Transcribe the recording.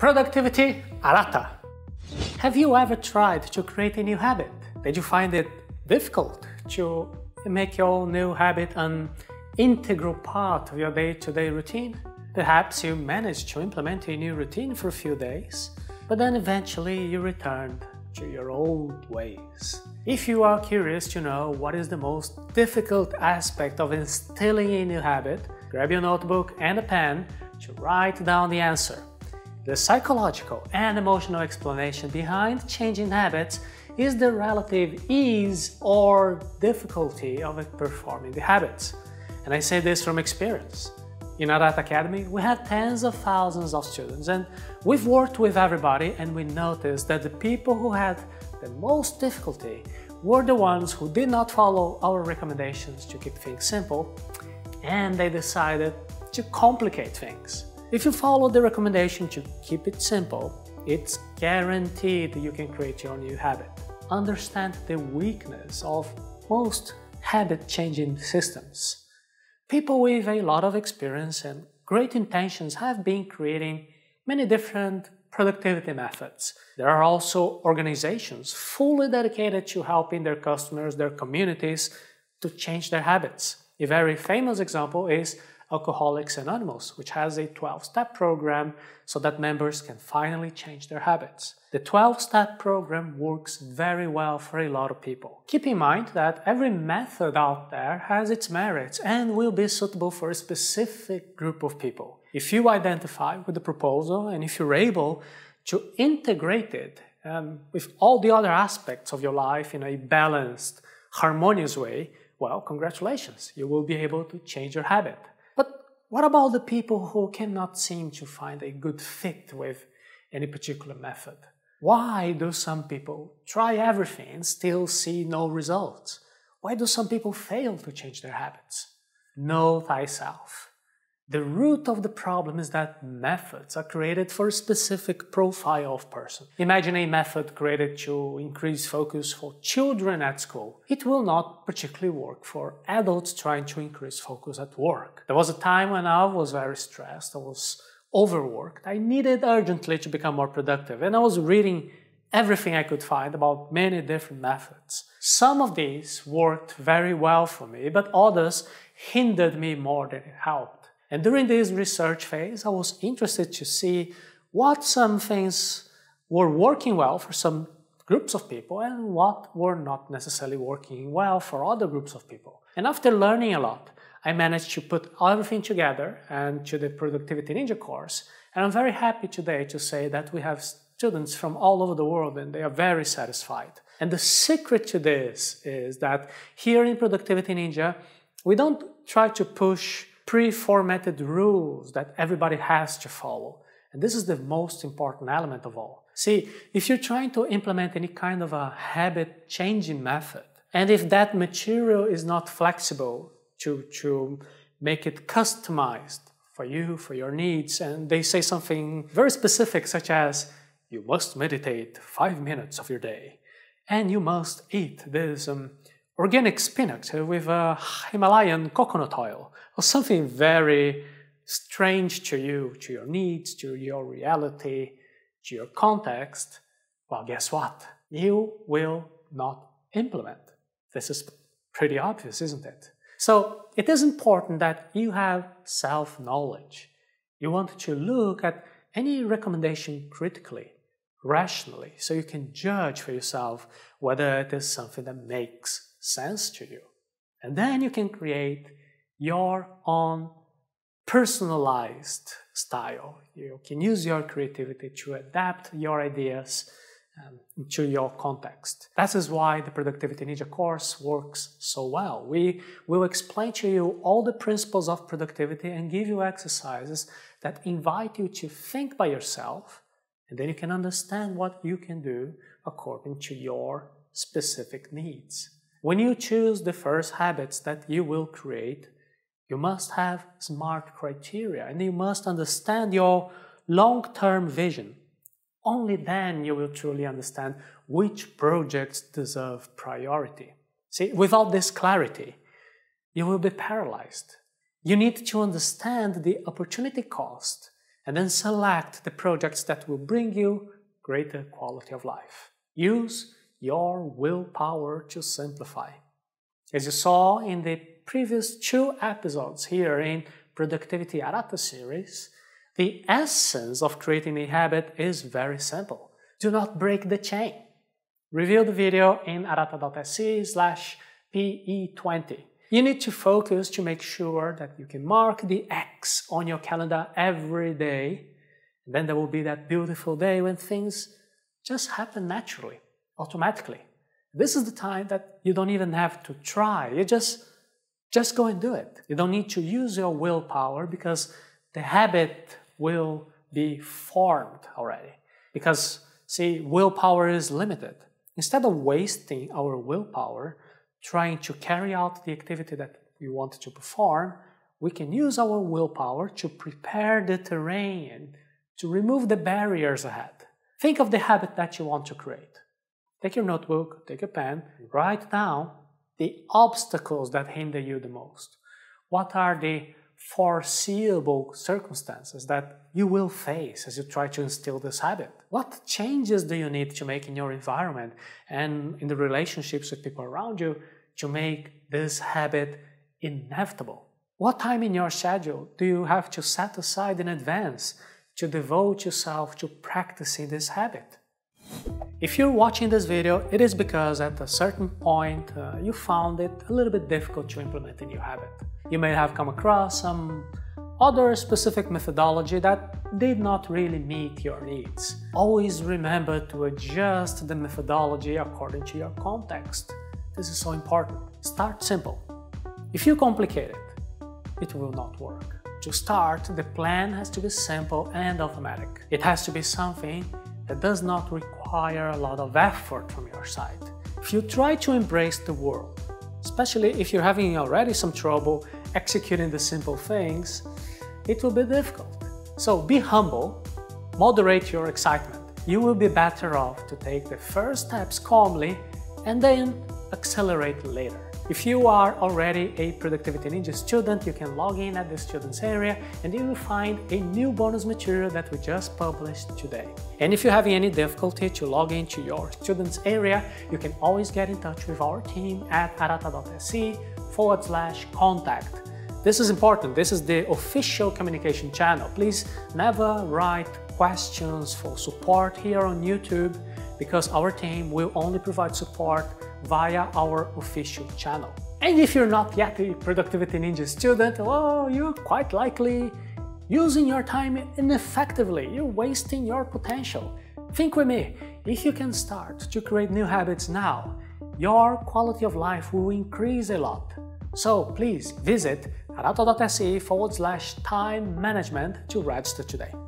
Productivity Arata. Have you ever tried to create a new habit? Did you find it difficult to make your new habit an integral part of your day-to-day routine? Perhaps you managed to implement a new routine for a few days, but then eventually you returned to your old ways. If you are curious to know what is the most difficult aspect of instilling a new habit, grab your notebook and a pen to write down the answer. The psychological and emotional explanation behind changing habits is the relative ease or difficulty of performing the habits. And I say this from experience. In Arata Academy, we had tens of thousands of students, and we've worked with everybody, and we noticed that the people who had the most difficulty were the ones who did not follow our recommendations to keep things simple, and they decided to complicate things. If you follow the recommendation to keep it simple, it's guaranteed you can create your new habit. Understand the weakness of most habit-changing systems. People with a lot of experience and great intentions have been creating many different productivity methods. There are also organizations fully dedicated to helping their customers, their communities, to change their habits. A very famous example is Alcoholics Anonymous, which has a 12-step program so that members can finally change their habits. The 12-step program works very well for a lot of people. Keep in mind that every method out there has its merits and will be suitable for a specific group of people. If you identify with the proposal and if you're able to integrate it with all the other aspects of your life in a balanced, harmonious way, well, congratulations, you will be able to change your habit. What about the people who cannot seem to find a good fit with any particular method? Why do some people try everything and still see no results? Why do some people fail to change their habits? Know thyself. The root of the problem is that methods are created for a specific profile of person. Imagine a method created to increase focus for children at school. It will not particularly work for adults trying to increase focus at work. There was a time when I was very stressed, I was overworked, I needed urgently to become more productive, and I was reading everything I could find about many different methods. Some of these worked very well for me, but others hindered me more than it helped. And during this research phase, I was interested to see what some things were working well for some groups of people and what were not necessarily working well for other groups of people. And after learning a lot, I managed to put everything together and to the Productivity Ninja course. And I'm very happy today to say that we have students from all over the world and they are very satisfied. And the secret to this is that here in Productivity Ninja, we don't try to push pre-formatted rules that everybody has to follow. And this is the most important element of all. See, if you're trying to implement any kind of a habit-changing method, and if that material is not flexible to make it customized for you, for your needs, and they say something very specific such as, you must meditate 5 minutes of your day, and you must eat this organic spinach with Himalayan coconut oil, or something very strange to you, to your needs, to your reality, to your context, well, guess what? You will not implement. This is pretty obvious, isn't it? So it is important that you have self-knowledge. You want to look at any recommendation critically, rationally, so you can judge for yourself whether it is something that makes sense to you. And then you can create your own personalized style. You can use your creativity to adapt your ideas to your context. That is why the Productivity Ninja course works so well. We will explain to you all the principles of productivity and give you exercises that invite you to think by yourself, and then you can understand what you can do according to your specific needs. When you choose the first habits that you will create, you must have smart criteria and you must understand your long-term vision. Only then you will truly understand which projects deserve priority. See, without this clarity, you will be paralyzed. You need to understand the opportunity cost and then select the projects that will bring you greater quality of life. Use your willpower to simplify. As you saw in the previous two episodes here in Productivity Arata series, the essence of creating a habit is very simple. Do not break the chain. Review the video in arata.se/PE20. You need to focus to make sure that you can mark the X on your calendar every day. And then there will be that beautiful day when things just happen naturally, automatically. This is the time that you don't even have to try. You just go and do it. You don't need to use your willpower because the habit will be formed already. Because, see, willpower is limited. Instead of wasting our willpower trying to carry out the activity that we want to perform, we can use our willpower to prepare the terrain and to remove the barriers ahead. Think of the habit that you want to create. Take your notebook, take a pen, write down the obstacles that hinder you the most. What are the foreseeable circumstances that you will face as you try to instill this habit? What changes do you need to make in your environment and in the relationships with people around you to make this habit inevitable? What time in your schedule do you have to set aside in advance to devote yourself to practicing this habit? If you're watching this video, it is because at a certain point you found it a little bit difficult to implement a new habit. You may have come across some other specific methodology that did not really meet your needs. Always remember to adjust the methodology according to your context. This is so important. Start simple. If you complicate it, it will not work. To start, the plan has to be simple and automatic. It has to be something that does not require a lot of effort from your side. If you try to embrace the world, especially if you're having already some trouble executing the simple things, it will be difficult. So be humble, moderate your excitement. You will be better off to take the first steps calmly and then accelerate later. If you are already a Productivity Ninja student, you can log in at the students area and you will find a new bonus material that we just published today. And if you're having any difficulty to log into your students area, you can always get in touch with our team at arata.se/contact. This is important. This is the official communication channel. Please never write questions for support here on YouTube, because our team will only provide support via our official channel. And if you're not yet a Productivity Ninja student, well, you're quite likely using your time ineffectively. You're wasting your potential. Think with me. If you can start to create new habits now, your quality of life will increase a lot. So please visit arata.se/time-management to register today.